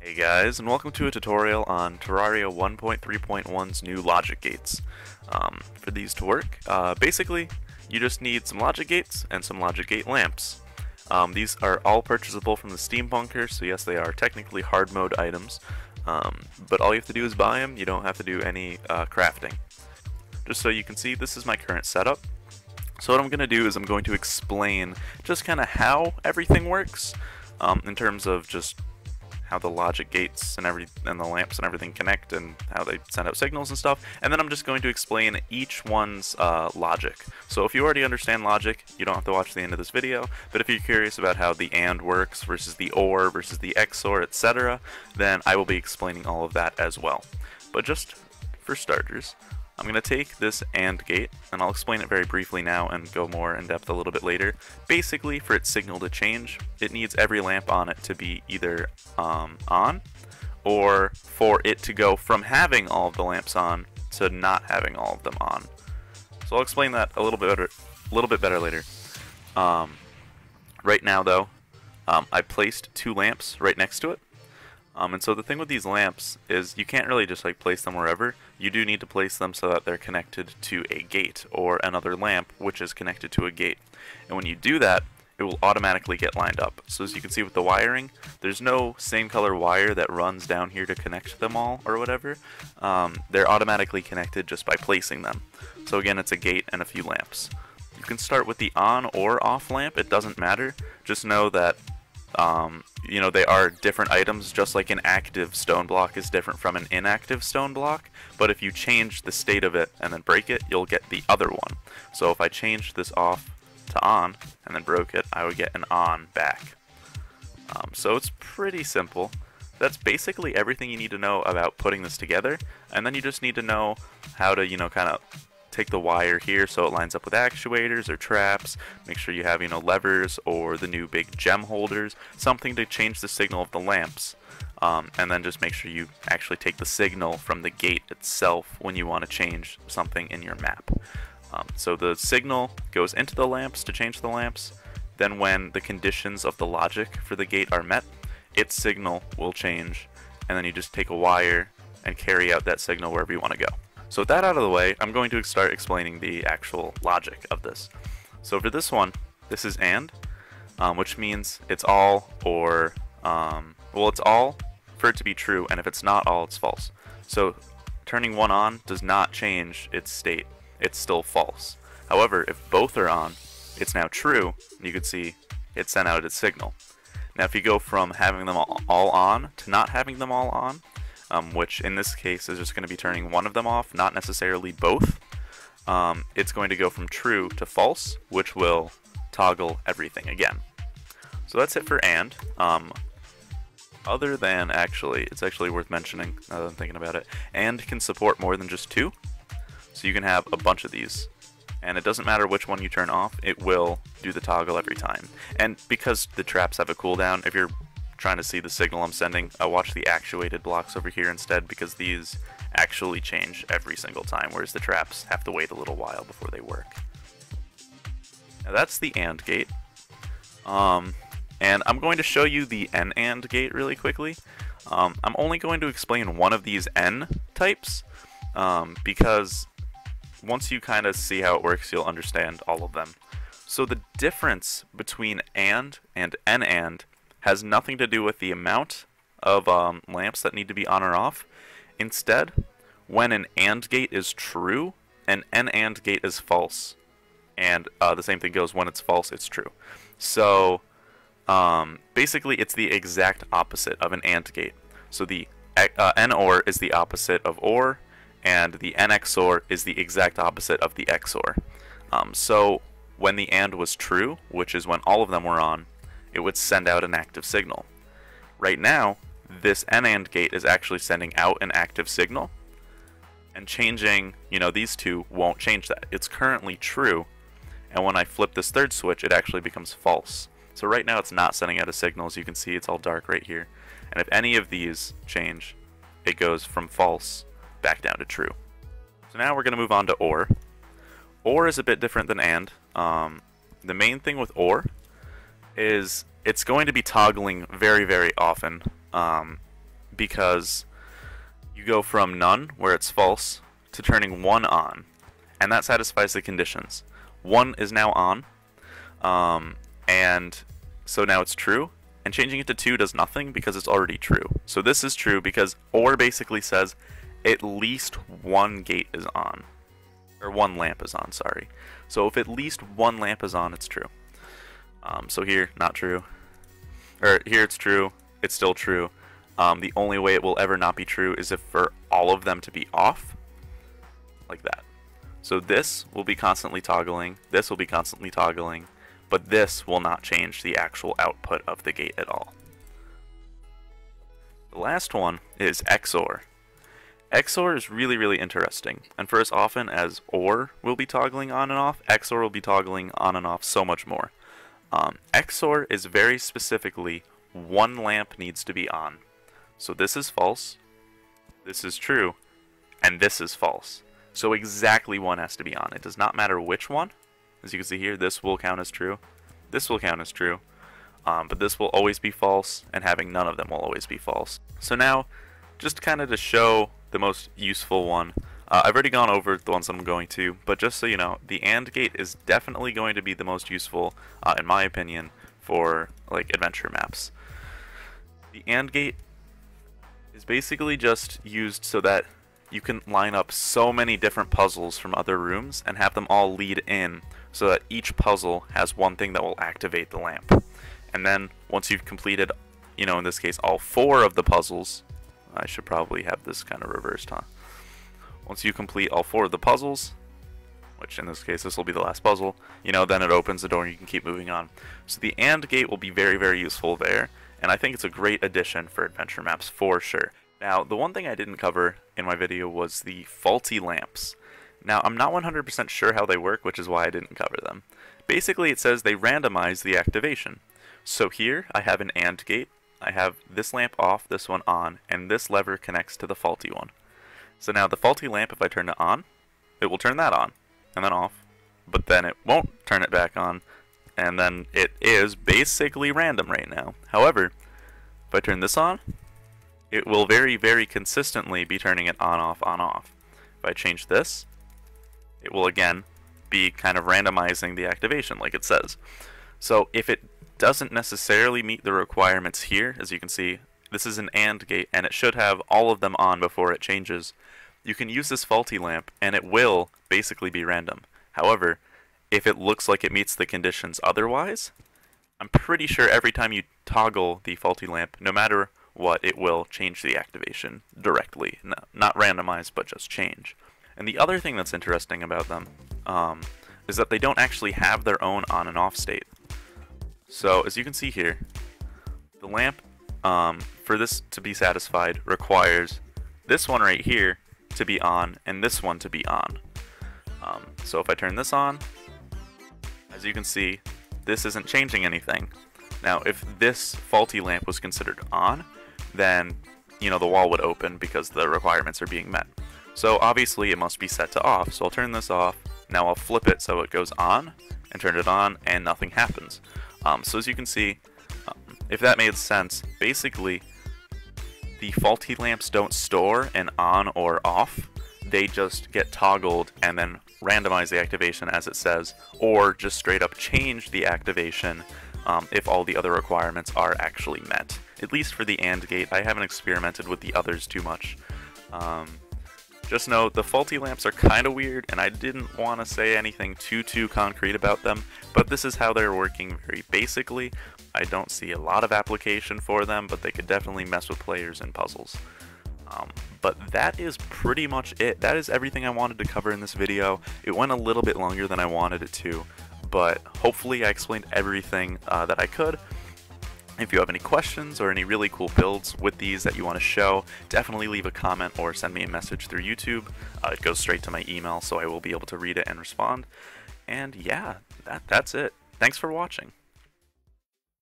Hey guys, and welcome to a tutorial on Terraria 1.3.1's new logic gates. For these to work, basically, you just need some logic gates and some logic gate lamps. These are all purchasable from the Steam Bunker, so yes, they are technically hard mode items, but all you have to do is buy them. You don't have to do any crafting. Just so you can see, this is my current setup. So what I'm going to do is I'm going to explain just kind of how everything works in terms of just how the logic gates and the lamps and everything connect and how they send out signals and stuff, and then I'm just going to explain each one's logic. So if you already understand logic, you don't have to watch the end of this video, but if you're curious about how the AND works versus the OR versus the XOR, etc., then I will be explaining all of that as well. But just for starters, I'm going to take this AND gate, and I'll explain it very briefly now and go more in depth a little bit later. Basically, for its signal to change, it needs every lamp on it to be either on, or for it to go from having all of the lamps on to not having all of them on. So I'll explain that a little bit better later. Right now, though, I placed two lamps right next to it. And so the thing with these lamps is you can't really just like place them wherever. You do need to place them so that they're connected to a gate or another lamp which is connected to a gate. And when you do that, it will automatically get lined up. So as you can see with the wiring, there's no same color wire that runs down here to connect them all or whatever. They're automatically connected just by placing them. So again, it's a gate and a few lamps. You can start with the on or off lamp. It doesn't matter. Just know that you know, they are different items, just like an active stone block is different from an inactive stone block, but if you change the state of it and then break it, you'll get the other one. So if I changed this off to on and then broke it, I would get an on back. So it's pretty simple. That's basically everything you need to know about putting this together, and then you just need to know how to, you know, kind of take the wire here so it lines up with actuators or traps. Make sure you have, you know, levers or the new big gem holders, something to change the signal of the lamps, and then just make sure you actually take the signal from the gate itself when you want to change something in your map. So the signal goes into the lamps to change the lamps, then when the conditions of the logic for the gate are met, its signal will change, and then you just take a wire and carry out that signal wherever you want to go. So with that out of the way, I'm going to start explaining the actual logic of this. So for this one, this is AND, which means it's all or, well, it's all for it to be true, and if it's not all, it's false. So turning one on does not change its state. It's still false. However, if both are on, it's now true, and you can see it sent out its signal. Now if you go from having them all on to not having them all on, which in this case is just going to be turning one of them off, not necessarily both. It's going to go from true to false, which will toggle everything again. So that's it for AND. Other than it's actually worth mentioning now that I'm thinking about it, AND can support more than just two. So you can have a bunch of these. And it doesn't matter which one you turn off, it will do the toggle every time. And because the traps have a cooldown, if you're trying to see the signal I'm sending, I watch the actuated blocks over here instead, because these actually change every single time, whereas the traps have to wait a little while before they work. Now that's the AND gate, and I'm going to show you the N-AND gate really quickly. I'm only going to explain one of these N types, because once you kind of see how it works, you'll understand all of them. So the difference between AND and N-AND has nothing to do with the amount of lamps that need to be on or off. Instead, when an AND gate is true, an N-AND gate is false. And the same thing goes, when it's false, it's true. So basically, it's the exact opposite of an AND gate. So the N-OR is the opposite of OR, and the N-XOR is the exact opposite of the XOR. So when the AND was true, which is when all of them were on, it would send out an active signal. Right now, this N-AND gate is actually sending out an active signal, and changing, you know, these two won't change that. It's currently true, and when I flip this third switch, it actually becomes false. So right now it's not sending out a signal. As you can see, it's all dark right here, and if any of these change, it goes from false back down to true. So now we're going to move on to OR. OR is a bit different than AND. The main thing with OR is it's going to be toggling very, very often, because you go from none, where it's false, to turning one on, and that satisfies the conditions. One is now on, and so now it's true, and changing it to two does nothing because it's already true. So this is true because OR basically says at least one gate is on, or one lamp is on, sorry. So if at least one lamp is on, it's true. So here, not true. Or here it's true, it's still true. The only way it will ever not be true is if for all of them to be off, like that. So this will be constantly toggling, this will be constantly toggling, but this will not change the actual output of the gate at all. The last one is XOR. XOR is really, really interesting, and for as often as OR will be toggling on and off, XOR will be toggling on and off so much more. XOR is very specifically one lamp needs to be on. So this is false, this is true, and this is false. So exactly one has to be on. It does not matter which one. As you can see here, this will count as true, this will count as true, but this will always be false, and having none of them will always be false. So now, just kind of to show the most useful one. I've already gone over the ones I'm going to, but just so you know, the AND gate is definitely going to be the most useful, in my opinion, for like adventure maps. The AND gate is basically just used so that you can line up so many different puzzles from other rooms and have them all lead in so that each puzzle has one thing that will activate the lamp. And then once you've completed, you know, in this case, all four of the puzzles, I should probably have this kind of reversed, huh? Once you complete all four of the puzzles, which in this case, this will be the last puzzle, you know, then it opens the door and you can keep moving on. So the AND gate will be very, very useful there, and I think it's a great addition for adventure maps for sure. Now, the one thing I didn't cover in my video was the faulty lamps. Now, I'm not 100% sure how they work, which is why I didn't cover them. Basically, it says they randomize the activation. So here, I have an AND gate. I have this lamp off, this one on, and this lever connects to the faulty one. So now the faulty lamp, if I turn it on, it will turn that on, and then off, but then it won't turn it back on, and then it is basically random right now. However, if I turn this on, it will very, very consistently be turning it on, off, on, off. If I change this, it will again be kind of randomizing the activation like it says. So if it doesn't necessarily meet the requirements here, as you can see, this is an AND gate and it should have all of them on before it changes. You can use this faulty lamp and it will basically be random. However, if it looks like it meets the conditions otherwise, I'm pretty sure every time you toggle the faulty lamp, no matter what, it will change the activation directly. No, not randomized, but just change. And the other thing that's interesting about them is that they don't actually have their own on and off state. So as you can see here, the lamp, for this to be satisfied, requires this one right here to be on and this one to be on. So if I turn this on, as you can see, this isn't changing anything. Now, if this faulty lamp was considered on, then, you know, the wall would open because the requirements are being met. So obviously it must be set to off. So I'll turn this off. Now I'll flip it so it goes on and turn it on and nothing happens. So as you can see, if that made sense, basically the faulty lamps don't store an on or off, they just get toggled and then randomize the activation as it says, or just straight up change the activation if all the other requirements are actually met. At least for the AND gate, I haven't experimented with the others too much. Just know the faulty lamps are kind of weird and I didn't want to say anything too concrete about them, but this is how they're working very basically. I don't see a lot of application for them, but they could definitely mess with players and puzzles. But that is pretty much it. That is everything I wanted to cover in this video. It went a little bit longer than I wanted it to, but hopefully I explained everything that I could. If you have any questions or any really cool builds with these that you want to show, definitely leave a comment or send me a message through YouTube. It goes straight to my email, so I will be able to read it and respond. And yeah, that's it. Thanks for watching.